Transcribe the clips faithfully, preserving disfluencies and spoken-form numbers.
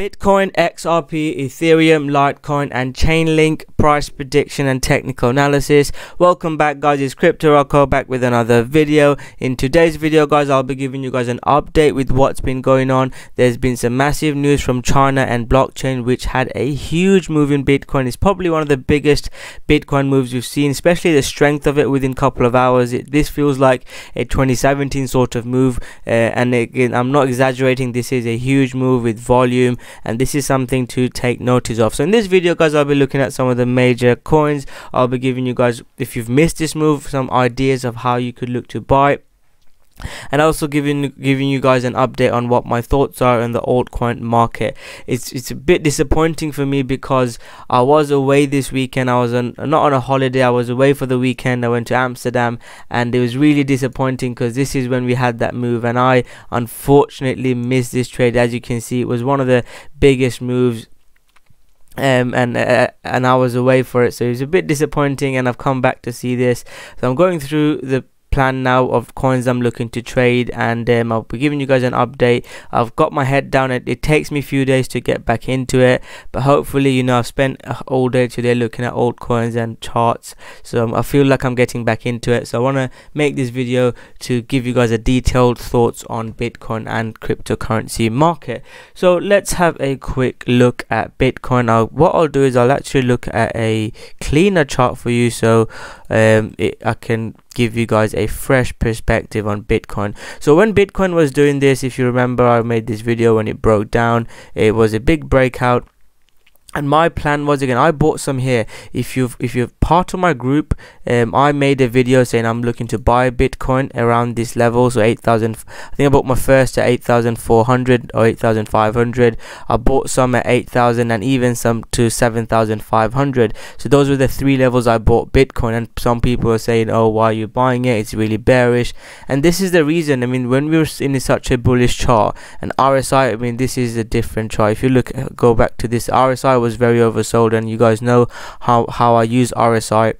Bitcoin, X R P, Ethereum, Litecoin and Chainlink, price prediction and technical analysis. Welcome back guys, it's Crypto Rocco back with another video. In today's video guys, I'll be giving you guys an update with what's been going on. There's been some massive news from China and blockchain which had a huge move in Bitcoin. It's probably one of the biggest Bitcoin moves we've seen, especially the strength of it within a couple of hours. It, this feels like a twenty seventeen sort of move uh, and again, I'm not exaggerating, this is a huge move with volume. And this is something to take notice of. So in this video guys, I'll be looking at some of the major coins. I'll be giving you guys, if you've missed this move, some ideas of how you could look to buy, and also giving giving you guys an update on what my thoughts are in the altcoin market. It's it's a bit disappointing for me because I was away this weekend. I was on, not on a holiday. I was away for the weekend. I went to Amsterdam, and it was really disappointing because this is when we had that move, and I unfortunately missed this trade. As you can see, it was one of the biggest moves. Um, and uh, and I was away for it, so it was a bit disappointing. And I've come back to see this, so I'm going through the plan now of coins I'm looking to trade, and um, I'll be giving you guys an update. I've got my head down. It, it takes me a few days to get back into it, but hopefully, you know, I've spent all day today looking at altcoins and charts, so um, I feel like I'm getting back into it. So I want to make this video to give you guys a detailed thoughts on Bitcoin and cryptocurrency market. So let's have a quick look at Bitcoin. Now what I'll do is I'll actually look at a cleaner chart for you, so um, it, I can give you guys a fresh perspective on Bitcoin. So when Bitcoin was doing this, if you remember, I made this video when it broke down, it was a big breakout. And my plan was, again, I bought some here. If you've if you're part of my group, um, I made a video saying I'm looking to buy Bitcoin around this level. So eight thousand, I think I bought my first at eight thousand four hundred or eight thousand five hundred. I bought some at eight thousand and even some to seven thousand five hundred. So those were the three levels I bought Bitcoin. And some people are saying, oh, why are you buying it? It's really bearish. And this is the reason. I mean, when we were in such a bullish chart, and R S I, I mean, this is a different chart. If you look, go back to this R S I. Was very oversold, and you guys know how how I use R S I,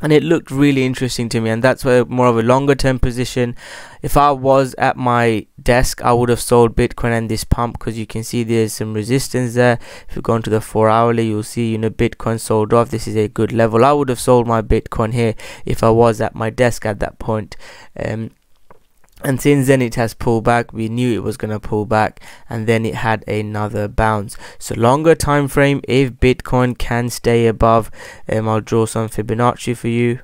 and it looked really interesting to me, and that's where more of a longer term position. If I was at my desk, I would have sold Bitcoin and this pump, because you can see there's some resistance there. If you go into the four hourly, you'll see, you know, Bitcoin sold off. This is a good level. I would have sold my Bitcoin here if I was at my desk at that point. um And since then it has pulled back. We knew it was going to pull back, and then it had another bounce. So longer time frame, if Bitcoin can stay above, um, I'll draw some Fibonacci for you.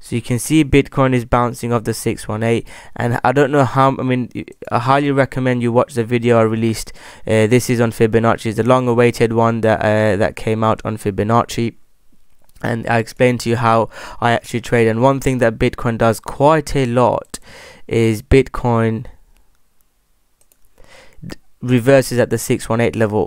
So you can see Bitcoin is bouncing off the six one eight, and I don't know how. I mean, I highly recommend you watch the video I released. Uh, this is on Fibonacci. It's the long-awaited one that uh, that came out on Fibonacci. And I explained to you how I actually trade. And one thing that Bitcoin does quite a lot is Bitcoin reverses at the six one eight level.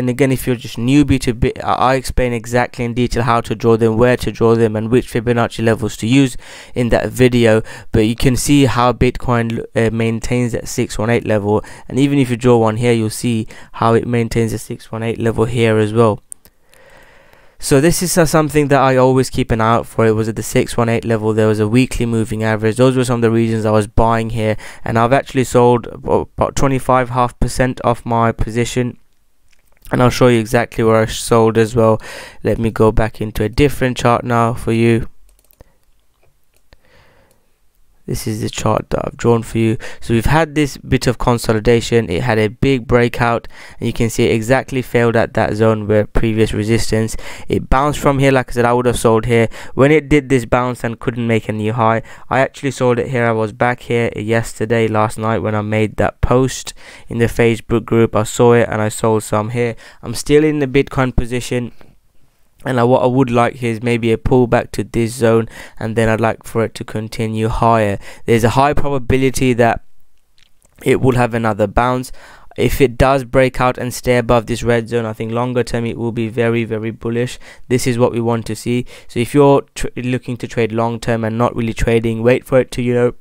And again, if you're just newbie to Bit, I explain exactly in detail how to draw them, where to draw them, and which Fibonacci levels to use in that video. But you can see how Bitcoin uh, maintains that six one eight level. And even if you draw one here, you'll see how it maintains the six one eight level here as well. So this is uh, something that I always keep an eye out for. It was at the six one eight level. There was a weekly moving average. Those were some of the reasons I was buying here, and I've actually sold about twenty-five half percent off my position, and I'll show you exactly where I sold as well. Let me go back into a different chart now for you. This is the chart that I've drawn for you. So we've had this bit of consolidation. It had a big breakout, and you can see it exactly failed at that zone where previous resistance. It bounced from here. Like I said, I would have sold here. When it did this bounce and couldn't make a new high, I actually sold it here. I was back here yesterday, last night, when I made that post in the Facebook group. I saw it and I sold some here. I'm still in the Bitcoin position. And I, what I would like here is maybe a pullback to this zone, and then I'd like for it to continue higher. There's a high probability that it will have another bounce. If it does break out and stay above this red zone, I think longer term it will be very, very bullish. This is what we want to see. So if you're tr looking to trade long term and not really trading, wait for it to, you know,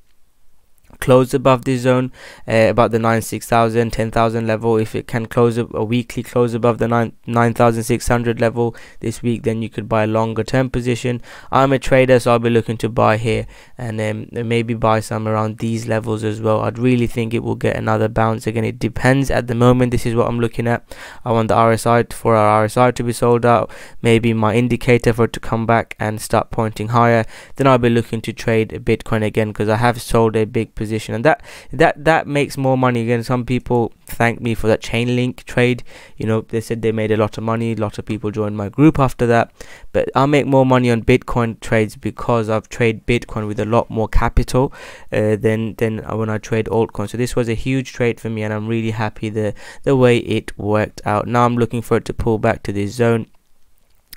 close above this zone, uh, about the nine six thousand, ten thousand level. If it can close a, a weekly close above the nine thousand six hundred level this week, then you could buy a longer term position. I'm a trader, so I'll be looking to buy here and then um, maybe buy some around these levels as well. I'd really think it will get another bounce. Again, it depends. At the moment, this is what I'm looking at. I want the R S I to, for our R S I to be sold out, maybe my indicator for it to come back and start pointing higher. Then I'll be looking to trade Bitcoin again, because I have sold a big position, and that that that makes more money. Again, some people thank me for that Chainlink trade. You know, they said they made a lot of money. A lot of people joined my group after that, but I make more money on Bitcoin trades because I've traded Bitcoin with a lot more capital uh, than than when I trade altcoin. So this was a huge trade for me, and I'm really happy the the way it worked out. Now I'm looking for it to pull back to this zone,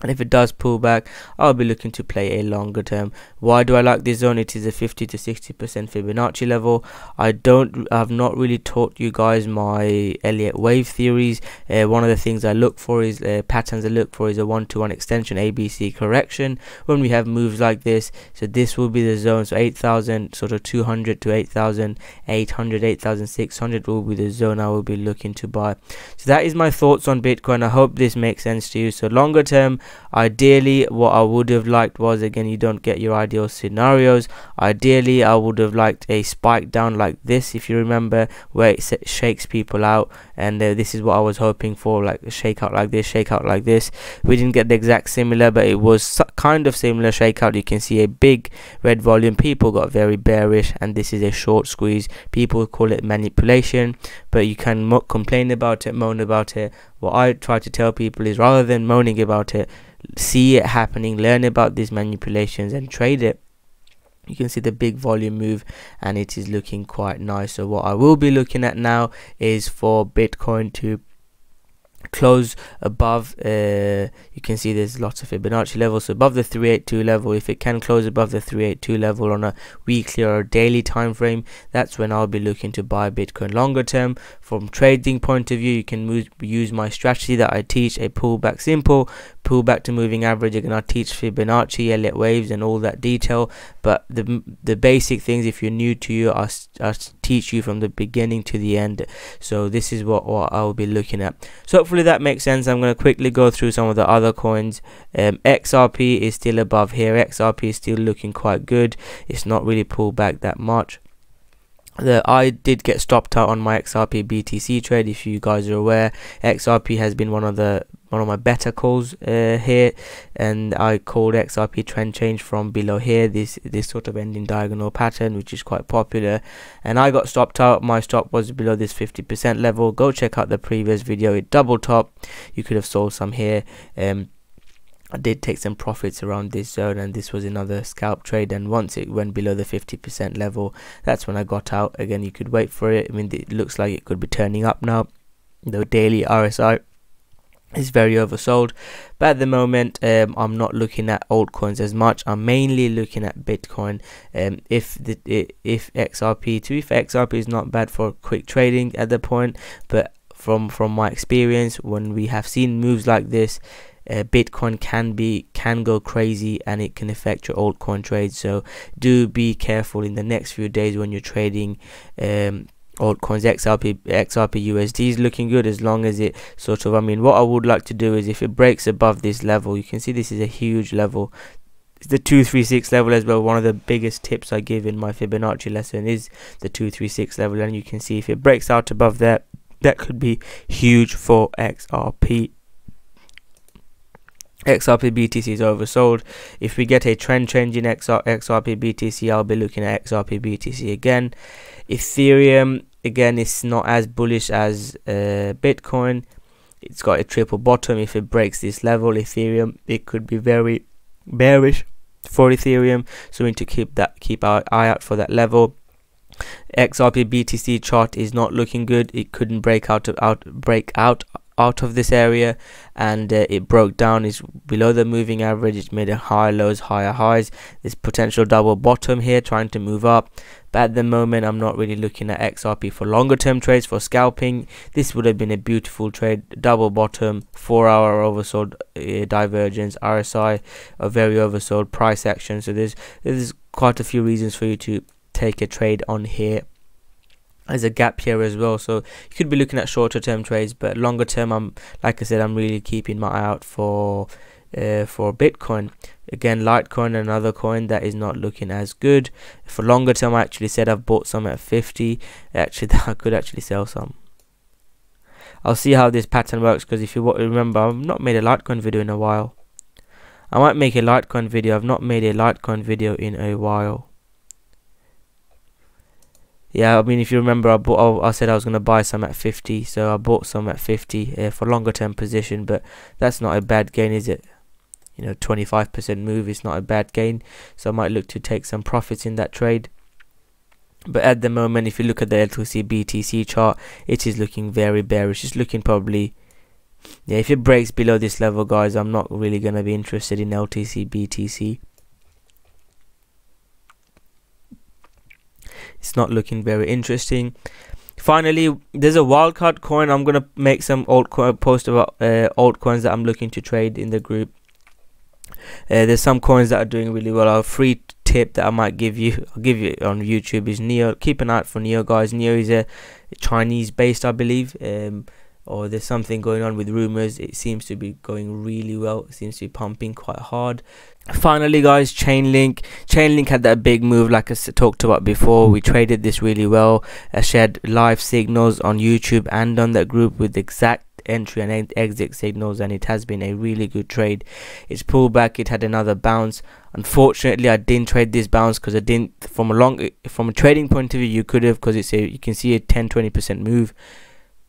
and if it does pull back, I'll be looking to play a longer term. Why do I like this zone? It is a fifty to sixty percent Fibonacci level. I don't, I've not really taught you guys my Elliott wave theories. Uh, one of the things I look for is uh, patterns I look for is a one-to-one extension, A B C correction, when we have moves like this. So this will be the zone. So eight thousand sort of two hundred to eight thousand eight hundred, eight thousand six hundred will be the zone I will be looking to buy. So that is my thoughts on Bitcoin. I hope this makes sense to you. So longer term, ideally what I would have liked was, again, you don't get your ideal scenarios. Ideally I would have liked a spike down like this, if you remember, where it shakes people out, and uh, this is what I was hoping for, like a shake out like this, shake out like this. We didn't get the exact similar, but it was kind of similar shakeout. You can see a big red volume, people got very bearish, and this is a short squeeze. People call it manipulation, but you can mo complain about it, moan about it. What I try to tell people is, rather than moaning about it, see it happening, learn about these manipulations and trade it. You can see the big volume move, and it is looking quite nice. So what I will be looking at now is for Bitcoin to close above, uh, you can see there's lots of Fibonacci levels, so above the three eighty-two level. If it can close above the three eighty-two level on a weekly or a daily time frame, that's when I'll be looking to buy Bitcoin longer term. From trading point of view, you can move, use my strategy that I teach, a pullback simple, pullback to moving average. Again, I teach Fibonacci, Elliott waves and all that detail, but the the basic things, if you're new to you, I, I teach you from the beginning to the end. So this is what, what I'll be looking at. So hopefully that makes sense. I'm going to quickly go through some of the other coins. um, X R P is still above here. X R P is still looking quite good. It's not really pulled back that much. The, I did get stopped out on my X R P B T C trade. If you guys are aware, X R P has been one of the one of my better calls uh, here, and I called X R P trend change from below here, this this sort of ending diagonal pattern, which is quite popular, and I got stopped out. My stop was below this fifty percent level. Go check out the previous video. It double topped. You could have sold some here. um I did take some profits around this zone, and this was another scalp trade, and once it went below the fifty percent level, that's when I got out. Again, you could wait for it. I mean, it looks like it could be turning up now. The daily R S I is very oversold, but at the moment um, I'm not looking at altcoins as much. I'm mainly looking at Bitcoin. Um, if the if X R P, to be fair, X R P is not bad for quick trading at the point, but from from my experience, when we have seen moves like this, Uh, Bitcoin can be can go crazy, and it can affect your altcoin trades. So do be careful in the next few days when you're trading um, altcoins. X R P X R P U S D is looking good, as long as it sort of, I mean, what I would like to do is, if it breaks above this level, you can see this is a huge level. It's the two three six level as well. One of the biggest tips I give in my Fibonacci lesson is the two three six level, and you can see if it breaks out above that, that could be huge for X R P. X R P B T C is oversold. If we get a trend change in X R P B T C, I'll be looking at X R P B T C again. Ethereum, again, it's not as bullish as uh, Bitcoin. It's got a triple bottom. If it breaks this level, Ethereum, it could be very bearish for Ethereum. So we need to keep that keep our eye out for that level. X R P B T C chart is not looking good. It couldn't break out of out break out. out of this area, and uh, it broke down, is below the moving average. It's made a higher lows, higher highs. This potential double bottom here, trying to move up, but at the moment I'm not really looking at X R P for longer term trades. For scalping, this would have been a beautiful trade. Double bottom, four hour oversold, uh, divergence, R S I are very oversold, price action. So there's there's quite a few reasons for you to take a trade on here. there's a gap here as well, so you could be looking at shorter term trades, but longer term, I'm like I said, I'm really keeping my eye out for uh, for Bitcoin. Again, Litecoin, another coin that is not looking as good for longer term. I actually said I've bought some at fifty, actually that I could actually sell some. I'll see how this pattern works, because if you want to remember, I've not made a Litecoin video in a while. I might make a Litecoin video. I've not made a Litecoin video in a while. Yeah, I mean, if you remember, I bought. I said I was going to buy some at fifty, so I bought some at fifty uh, for longer term position. But that's not a bad gain, is it? You know, twenty-five percent move is not a bad gain. So I might look to take some profits in that trade. But at the moment, if you look at the L T C B T C chart, it is looking very bearish. It's looking probably, yeah, if it breaks below this level, guys, I'm not really going to be interested in L T C B T C. It's not looking very interesting. Finally, there's a wildcard coin. I'm going to make some altcoin post about uh, altcoins that I'm looking to trade in the group. Uh, there's some coins that are doing really well. Are free tip that I might give you, I'll give you on YouTube, is Neo. Keep an eye out for Neo, guys. Neo is a Chinese based, I believe, um, or there's something going on with rumors. It seems to be going really well. It seems to be pumping quite hard. Finally, guys, Chainlink. Chainlink had that big move, like I talked about before. We traded this really well. I shared live signals on YouTube and on that group with exact entry and exit signals, and it has been a really good trade. It's pulled back. It had another bounce. Unfortunately, I didn't trade this bounce because I didn't. From a long, from a trading point of view, you could have, because it's a, you can see a ten, twenty percent move.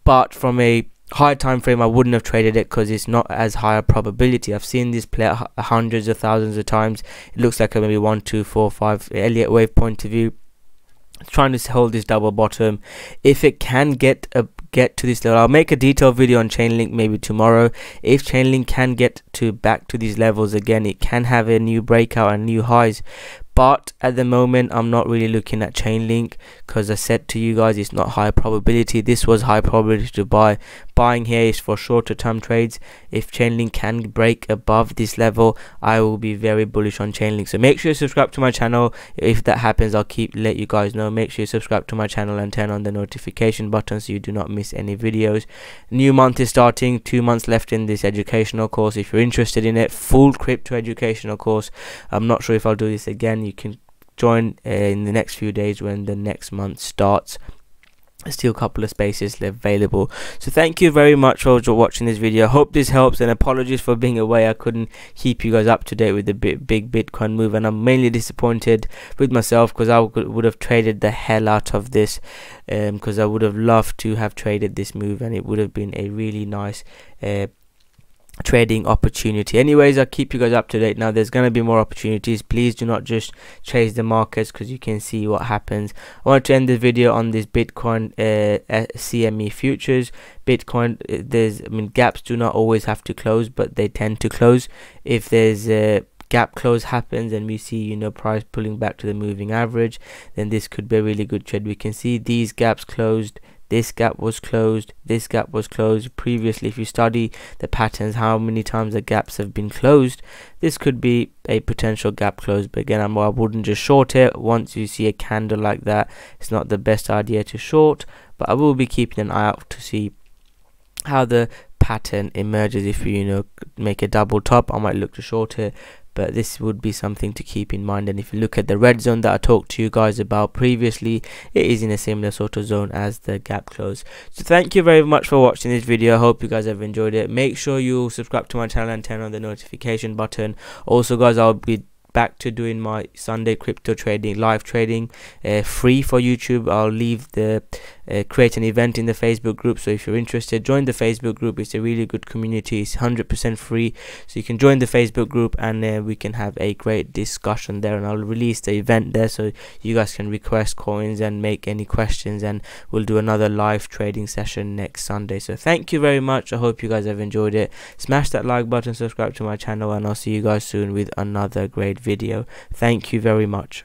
But from a higher time frame, I wouldn't have traded it because it's not as high a probability. I've seen this play out hundreds of thousands of times. It looks like a maybe one, two, four, five Elliott wave point of view. Trying to hold this double bottom. If it can get a get to this level, I'll make a detailed video on Chainlink maybe tomorrow. If Chainlink can get to back to these levels again, it can have a new breakout and new highs. But at the moment, I'm not really looking at Chainlink because I said to you guys, it's not high probability. This was high probability to buy. Buying here is for shorter term trades. If Chainlink can break above this level, I will be very bullish on Chainlink. So make sure you subscribe to my channel. If that happens, I'll keep let you guys know. Make sure you subscribe to my channel and turn on the notification button so you do not miss any videos. New month is starting. Two months left in this educational course. If you're interested in it, full crypto educational course. I'm not sure if I'll do this again. You can join uh, in the next few days when the next month starts. Still a couple of spaces available. So thank you very much for watching this video. I hope this helps, and apologies for being away. I couldn't keep you guys up to date with the big, big Bitcoin move, and I'm mainly disappointed with myself because I would have traded the hell out of this, because um, I would have loved to have traded this move, and it would have been a really nice uh, trading opportunity. Anyways, I'll keep you guys up to date. Now there's going to be more opportunities. Please do not just chase the markets because you can see what happens. I want to end the video on this Bitcoin uh, C M E futures. Bitcoin, there's I mean gaps do not always have to close, but they tend to close. If there's a uh, gap close happens and we see, you know, price pulling back to the moving average, then this could be a really good trade. We can see these gaps closed. This gap was closed, this gap was closed. Previously, if you study the patterns, how many times the gaps have been closed, this could be a potential gap close. But again, I'm, I wouldn't just short it. Once you see a candle like that, it's not the best idea to short. But I will be keeping an eye out to see how the pattern emerges. If you, you know, make a double top, I might look to short it. But this would be something to keep in mind. And if you look at the red zone that I talked to you guys about previously, it is in a similar sort of zone as the gap close. So thank you very much for watching this video. I hope you guys have enjoyed it. Make sure you subscribe to my channel and turn on the notification button. Also, guys, I'll be back to doing my Sunday crypto trading, live trading, uh, free for YouTube. I'll leave the uh, create an event in the Facebook group, so if you're interested, join the Facebook group. It's a really good community. It's one hundred percent free, so you can join the Facebook group and uh, we can have a great discussion there, and I'll release the event there so you guys can request coins and make any questions, and we'll do another live trading session next Sunday. So thank you very much. I hope you guys have enjoyed it. Smash that like button, subscribe to my channel, and I'll see you guys soon with another great video. Thank you very much.